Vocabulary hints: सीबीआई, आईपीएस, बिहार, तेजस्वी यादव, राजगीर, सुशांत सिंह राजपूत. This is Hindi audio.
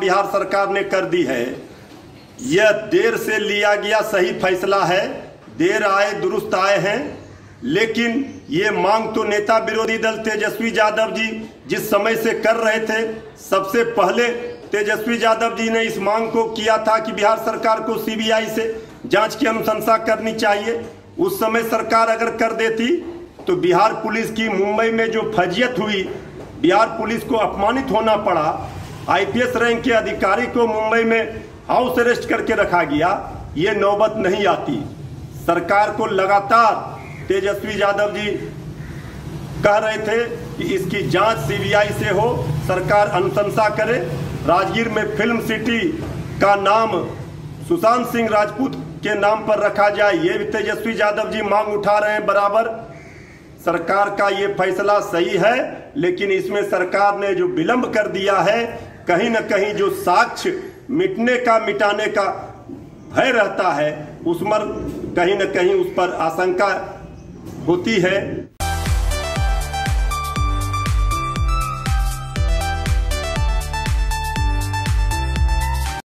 बिहार सरकार ने कर दी है। यह देर से लिया गया सही फैसला है, देर आए दुरुस्त आए हैं, लेकिन ये मांग तो नेता विरोधी दल तेजस्वी यादव जी जिस समय से कर रहे थे, सबसे पहले तेजस्वी यादव जी ने इस मांग को किया था कि बिहार सरकार को सीबीआई से जांच की अनुशंसा करनी चाहिए। उस समय सरकार अगर कर देती तो बिहार पुलिस की मुंबई में जो फजीयत हुई, बिहार पुलिस को अपमानित होना पड़ा, आईपीएस रैंक के अधिकारी को मुंबई में हाउस अरेस्ट करके रखा गया, ये नौबत नहीं आती। सरकार को लगातार तेजस्वी यादव जी कह रहे थे कि इसकी जांच सीबीआई से हो, सरकार अनुशंसा करे। राजगीर में फिल्म सिटी का नाम सुशांत सिंह राजपूत के नाम पर रखा जाए, ये भी तेजस्वी यादव जी मांग उठा रहे हैं बराबर। सरकार का ये फैसला सही है, लेकिन इसमें सरकार ने जो विलंब कर दिया है, कहीं न कहीं जो साक्ष्य मिटाने का भय रहता है, उस पर कहीं न कहीं उस पर आशंका होती है।